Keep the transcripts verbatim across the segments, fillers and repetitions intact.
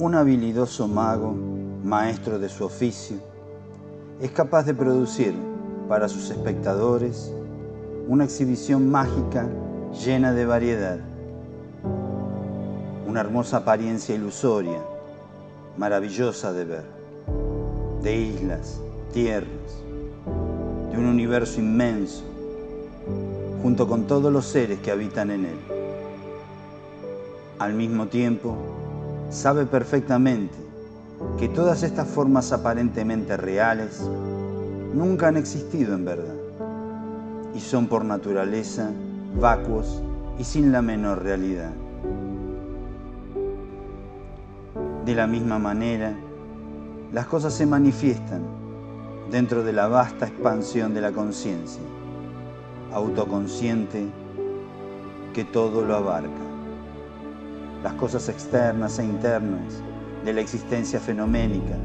un habilidoso mago, maestro de su oficio, es capaz de producir para sus espectadores una exhibición mágica llena de variedad, una hermosa apariencia ilusoria, maravillosa de ver, de islas, tierras, de un universo inmenso, junto con todos los seres que habitan en él. Al mismo tiempo, sabe perfectamente que todas estas formas aparentemente reales nunca han existido en verdad y son por naturaleza vacuos y sin la menor realidad. De la misma manera, las cosas se manifiestan dentro de la vasta expansión de la conciencia, autoconsciente, que todo lo abarca. Las cosas externas e internas de la existencia fenoménica,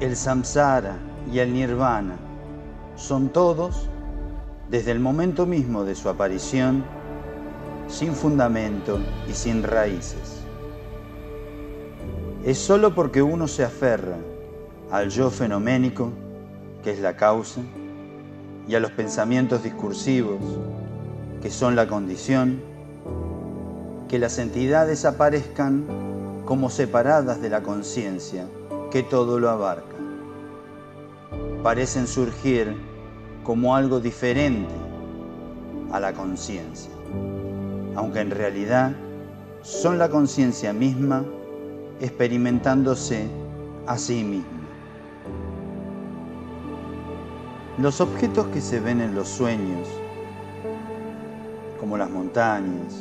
el samsara y el nirvana, son todos, desde el momento mismo de su aparición, sin fundamento y sin raíces. Es solo porque uno se aferra al yo fenoménico, que es la causa, y a los pensamientos discursivos, que son la condición, que las entidades aparezcan como separadas de la conciencia, que todo lo abarca. Parecen surgir como algo diferente a la conciencia, aunque en realidad son la conciencia misma experimentándose a sí misma. Los objetos que se ven en los sueños, como las montañas,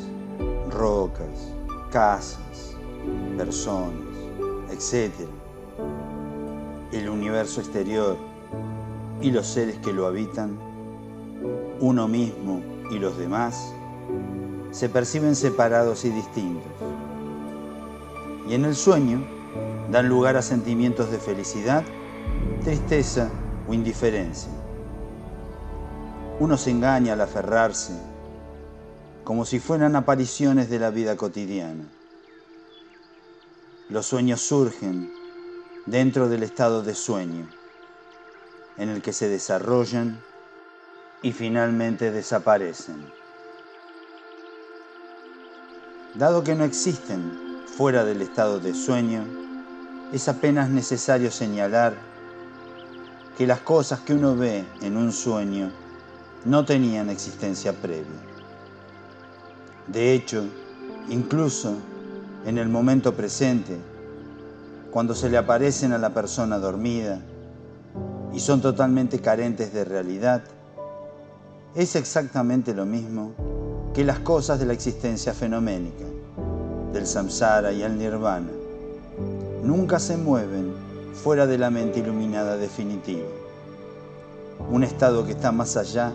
rocas, casas, personas, etcétera, el universo exterior y los seres que lo habitan, uno mismo y los demás, se perciben separados y distintos. Y en el sueño dan lugar a sentimientos de felicidad, tristeza o indiferencia. Uno se engaña al aferrarse como si fueran apariciones de la vida cotidiana. Los sueños surgen dentro del estado de sueño, en el que se desarrollan y finalmente desaparecen. Dado que no existen fuera del estado de sueño, es apenas necesario señalar que las cosas que uno ve en un sueño no tenían existencia previa. De hecho, incluso en el momento presente, cuando se le aparecen a la persona dormida y son totalmente carentes de realidad, es exactamente lo mismo que las cosas de la existencia fenoménica, del samsara y el nirvana. Nunca se mueven fuera de la mente iluminada definitiva, un estado que está más allá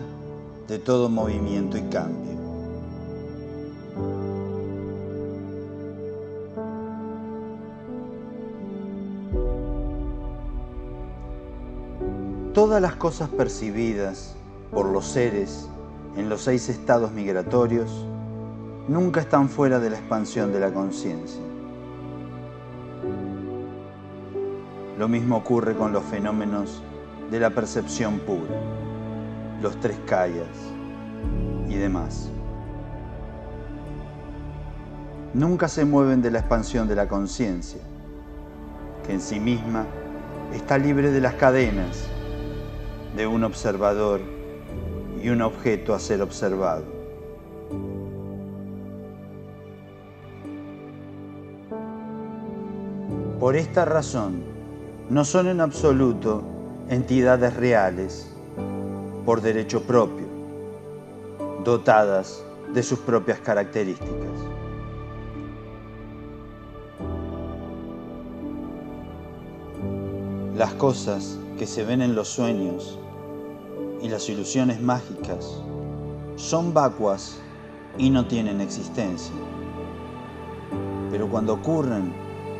de todo movimiento y cambio. Todas las cosas percibidas por los seres en los seis estados migratorios nunca están fuera de la expansión de la conciencia. Lo mismo ocurre con los fenómenos de la percepción pura, los tres kayas y demás. Nunca se mueven de la expansión de la conciencia, que en sí misma está libre de las cadenas de un observador y un objeto a ser observado. Por esta razón, no son en absoluto entidades reales, por derecho propio, dotadas de sus propias características. Las cosas que se ven en los sueños y las ilusiones mágicas son vacuas y no tienen existencia. Pero cuando ocurren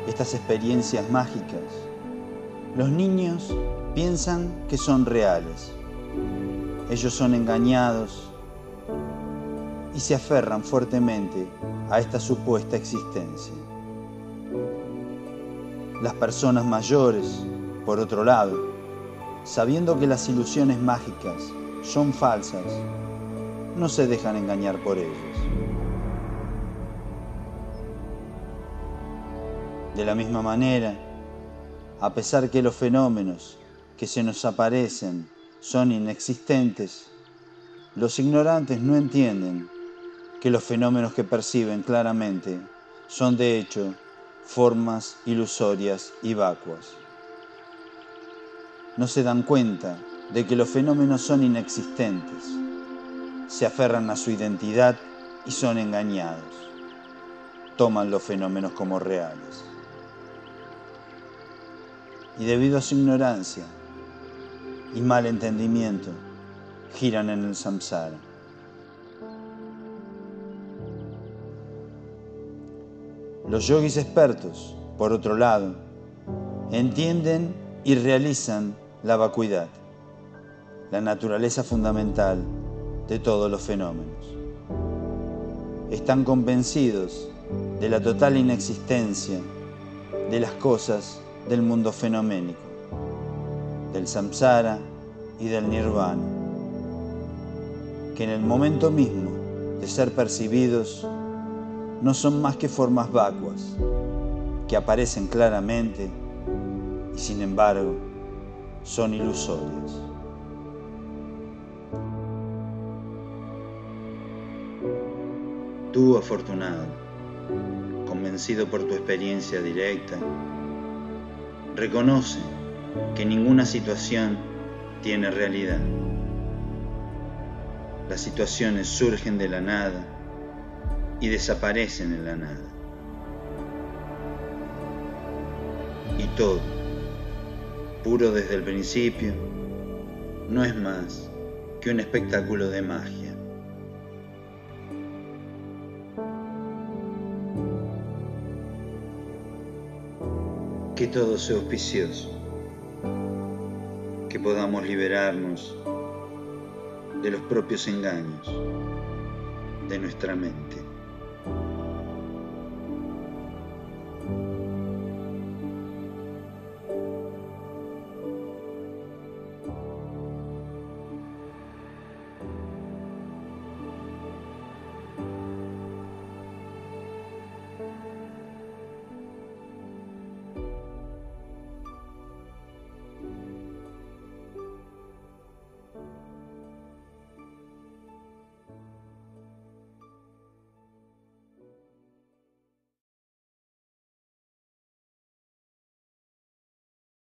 estas experiencias mágicas, los niños piensan que son reales. Ellos son engañados y se aferran fuertemente a esta supuesta existencia. las personas mayores, por otro lado, sabiendo que las ilusiones mágicas son falsas, no se dejan engañar por ellas. De la misma manera, a pesar que los fenómenos que se nos aparecen son inexistentes, los ignorantes no entienden que los fenómenos que perciben claramente son de hecho formas ilusorias y vacuas. No se dan cuenta de que los fenómenos son inexistentes, se aferran a su identidad y son engañados. Toman los fenómenos como reales. Y debido a su ignorancia y mal entendimiento, giran en el samsara. Los yoguis expertos, por otro lado, entienden y realizan la vacuidad, la naturaleza fundamental de todos los fenómenos. Están convencidos de la total inexistencia de las cosas del mundo fenoménico, del samsara y del nirvana, que en el momento mismo de ser percibidos no son más que formas vacuas que aparecen claramente y sin embargo son ilusorias. Tú, afortunado, convencido por tu experiencia directa, reconoce que ninguna situación tiene realidad. Las situaciones surgen de la nada y desaparecen en la nada. Y todo, puro desde el principio, no es más que un espectáculo de magia. Que todo sea auspicioso, que podamos liberarnos de los propios engaños de nuestra mente.